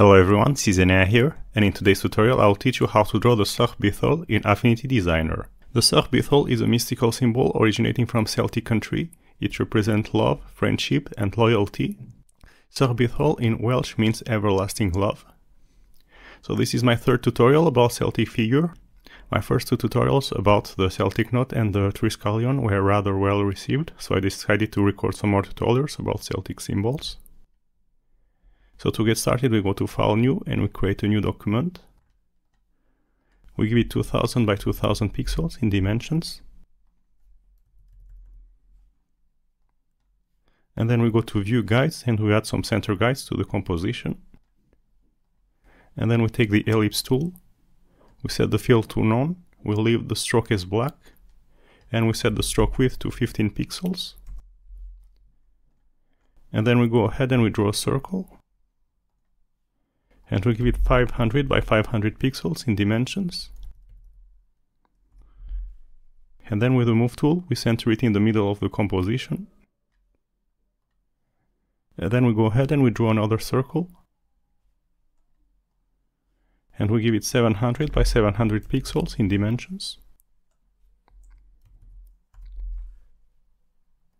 Hello everyone, Cizenia here, and in today's tutorial I will teach you how to draw the Serch Bythol in Affinity Designer. The Serch Bythol is a mystical symbol originating from Celtic country. It represents love, friendship and loyalty. Serch Bythol in Welsh means everlasting love. So this is my third tutorial about Celtic figure. My first two tutorials about the Celtic knot and the triskelion were rather well received, so I decided to record some more tutorials about Celtic symbols. So to get started, we go to File, New, and we create a new document. We give it 2000 by 2000 pixels in dimensions. And then we go to View Guides, and we add some center guides to the composition. And then we take the Ellipse tool. We set the fill to None. We leave the stroke as black. And we set the stroke width to 15 pixels. And then we go ahead and we draw a circle. And we give it 500 by 500 pixels in dimensions. And then with the Move tool, we center it in the middle of the composition. And then we go ahead and we draw another circle. And we give it 700 by 700 pixels in dimensions.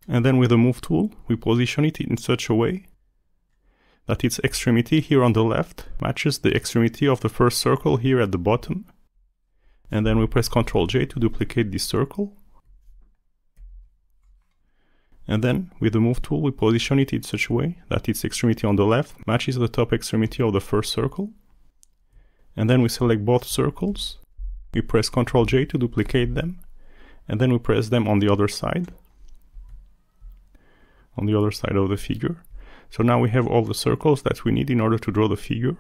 And then with the Move tool, we position it in such a way that its extremity here on the left matches the extremity of the first circle here at the bottom. And then we press Ctrl J to duplicate this circle. And then with the Move tool we position it in such a way that its extremity on the left matches the top extremity of the first circle. And then we select both circles. We press Ctrl J to duplicate them. And then we press them on the other side. On the other side of the figure. So now we have all the circles that we need in order to draw the figure.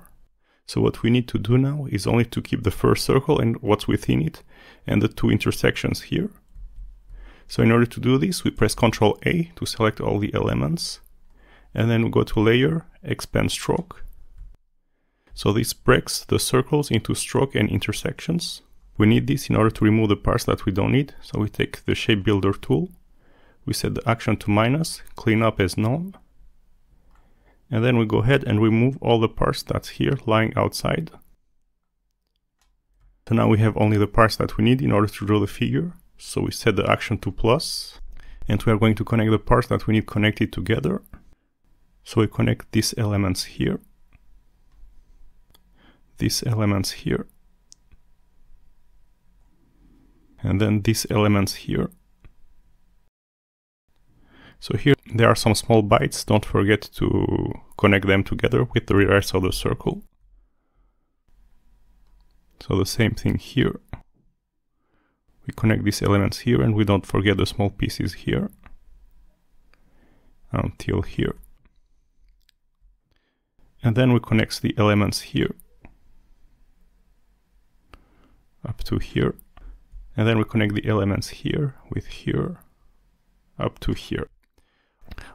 So what we need to do now is only to keep the first circle and what's within it and the two intersections here. So in order to do this, we press Ctrl A to select all the elements. And then we go to Layer, Expand Stroke. So this breaks the circles into stroke and intersections. We need this in order to remove the parts that we don't need. So we take the Shape Builder tool. We set the action to minus, clean up as none. And then we go ahead and remove all the parts that's here lying outside. So now we have only the parts that we need in order to draw the figure. So we set the action to plus, and we are going to connect the parts that we need connected together. So we connect these elements here, these elements here, and then these elements here. So here there are some small bites, don't forget to connect them together with the rest of the circle. So the same thing here. We connect these elements here and we don't forget the small pieces here. Until here. And then we connect the elements here. Up to here. And then we connect the elements here with here. Up to here.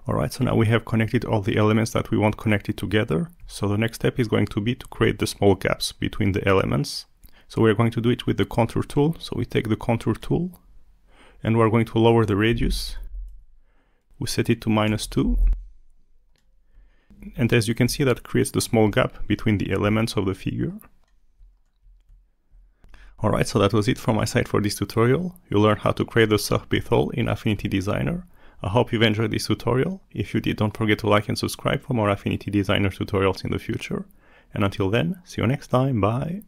Alright, so now we have connected all the elements that we want connected together. So the next step is going to be to create the small gaps between the elements. So we're going to do it with the Contour tool. So we take the Contour tool and we're going to lower the radius. We set it to -2. And as you can see, that creates the small gap between the elements of the figure. Alright, so that was it from my side for this tutorial. You learned how to create the Serch Bythol in Affinity Designer. I hope you've enjoyed this tutorial. If you did, don't forget to like and subscribe for more Affinity Designer tutorials in the future. And until then, see you next time, bye!